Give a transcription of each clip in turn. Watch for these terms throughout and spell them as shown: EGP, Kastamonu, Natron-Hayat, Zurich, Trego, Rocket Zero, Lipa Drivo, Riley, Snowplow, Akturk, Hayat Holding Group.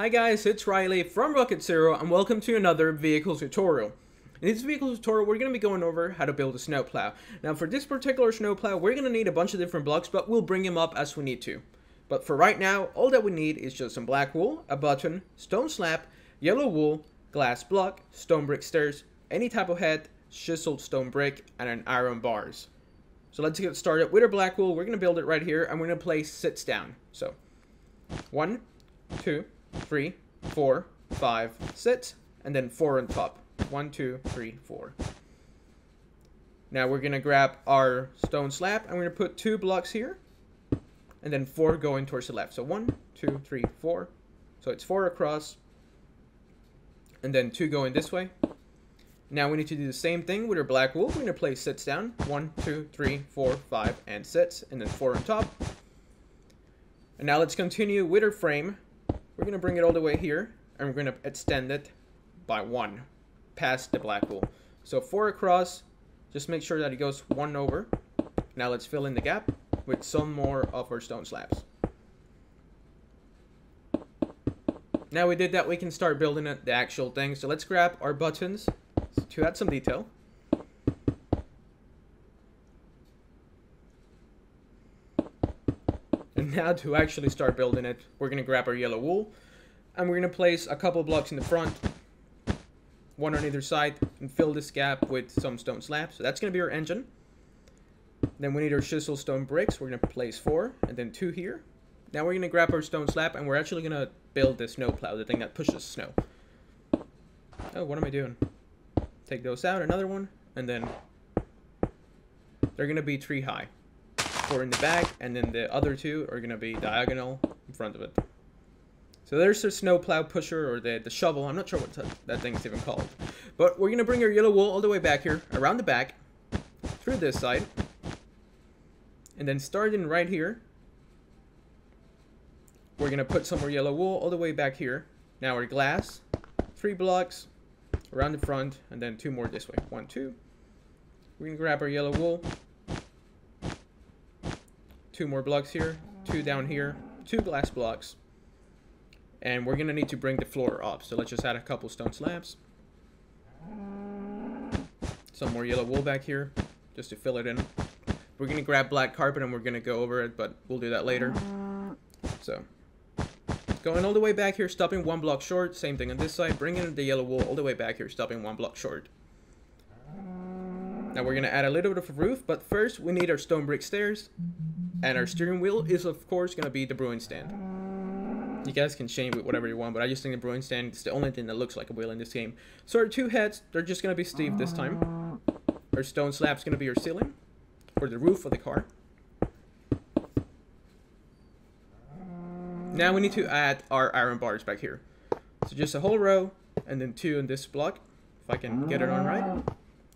Hi guys, it's Riley from Rocket Zero and welcome to another vehicle tutorial. In this vehicle tutorial, we're going to be going over how to build a snowplow. Now for this particular snowplow, we're going to need a bunch of different blocks, but we'll bring them up as we need to. But for right now, all that we need is just some black wool, a button, stone slab, yellow wool, glass block, stone brick stairs, any type of head, chiseled stone brick, and an iron bars. So let's get started with our black wool. We're going to build it right here and we're going to place sits down. So 1, 2, 3, 4, 5 sits, and then 4 on top. 1, 2, 3, 4. Now we're gonna grab our stone slab and we're gonna put 2 blocks here and then 4 going towards the left. So 1, 2, 3, 4. So it's 4 across and then 2 going this way. Now we need to do the same thing with our black wool. We're gonna place sits down. 1, 2, 3, 4, 5 and sits, and then 4 on top. And now let's continue with our frame. We're going to bring it all the way here and we're going to extend it by 1 past the black wool. So 4 across, just make sure that it goes 1 over. Now let's fill in the gap with some more of our stone slabs. Now we did that, we can start building the actual thing. So let's grab our buttons to add some detail. Now to actually start building it, we're going to grab our yellow wool and we're going to place a couple blocks in the front, 1 on either side, and fill this gap with some stone slabs. So that's going to be our engine. Then we need our chisel stone bricks. We're going to place 4 and then 2 here. Now we're going to grab our stone slab and we're actually going to build the snowplow, the thing that pushes snow. Oh, what am I doing? Take those out, another one, and then they're going to be 3 high. 4 in the back, and then the other 2 are going to be diagonal in front of it. So there's the snow plow pusher, or the shovel. I'm not sure what that thing's even called. But we're going to bring our yellow wool all the way back here, around the back, through this side, and then starting right here, we're going to put some more yellow wool all the way back here. Now our glass, 3 blocks around the front, and then 2 more this way. 1, 2. We're going to grab our yellow wool, 2 more blocks here, 2 down here, 2 glass blocks, and we're gonna need to bring the floor up. So let's just add a couple stone slabs, some more yellow wool back here just to fill it in. We're gonna grab black carpet and we're gonna go over it, but we'll do that later. So going all the way back here, stopping 1 block short, same thing on this side, bringing the yellow wool all the way back here, stopping 1 block short. Now we're gonna add a little bit of a roof, but first we need our stone brick stairs. And our steering wheel is, of course, going to be the brewing stand. You guys can change it whatever you want, but I just think the brewing stand is the only thing that looks like a wheel in this game. So our 2 heads, they're just going to be steep this time. Our stone slab is going to be our ceiling, or the roof of the car. Now we need to add our iron bars back here. So just a whole row, and then 2 in this block. If I can get it on right.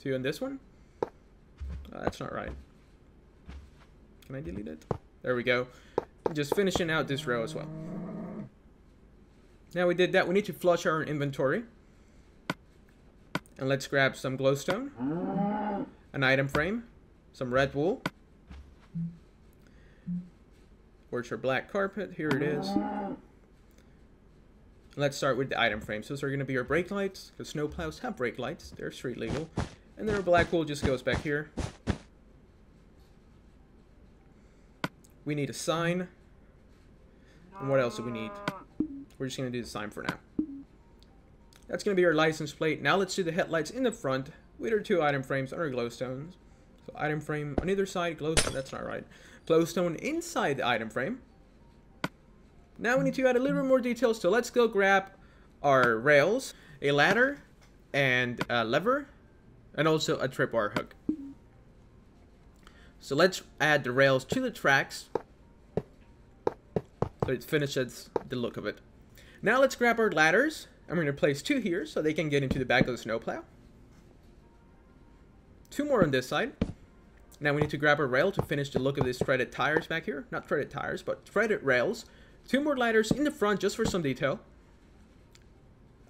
2 in this one. Oh, that's not right. Can I delete it? There we go. Just finishing out this row as well. Now we did that, we need to flush our inventory. And let's grab some glowstone, an item frame, some red wool. Where's your black carpet? Here it is. Let's start with the item frame. So those are going to be our brake lights, because snowplows have brake lights. They're street legal. And then our black wool just goes back here. We need a sign. And what else do we need? We're just going to do the sign for now. That's going to be our license plate. Now let's do the headlights in the front with our 2 item frames on our glowstones. So item frame on either side, glowstone, that's not right. Glowstone inside the item frame. Now we need to add a little bit more detail. So let's go grab our rails, a ladder, and a lever, and also a trip wire hook. So let's add the rails to the tracks so it finishes the look of it. Now let's grab our ladders and we're going to place 2 here so they can get into the back of the snowplow. 2 more on this side. Now we need to grab a rail to finish the look of these threaded tires back here. Not threaded tires, but threaded rails. 2 more ladders in the front just for some detail.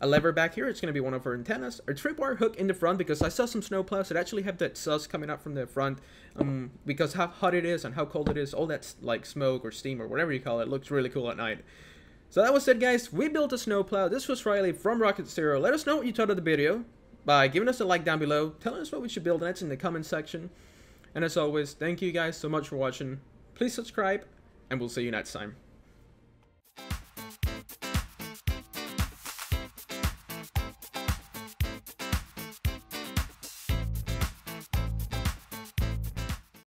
A lever back here, it's going to be one of our antennas. Our tripwire hook in the front, because I saw some snowplows that actually have that sus coming up from the front. Because how hot it is and how cold it is, all that like smoke or steam or whatever you call it, looks really cool at night. So that was it, guys. We built a snowplow. This was Riley from Rocket Zero. Let us know what you thought of the video by giving us a like down below, telling us what we should build next in the comment section. And as always, thank you guys so much for watching. Please subscribe, and we'll see you next time.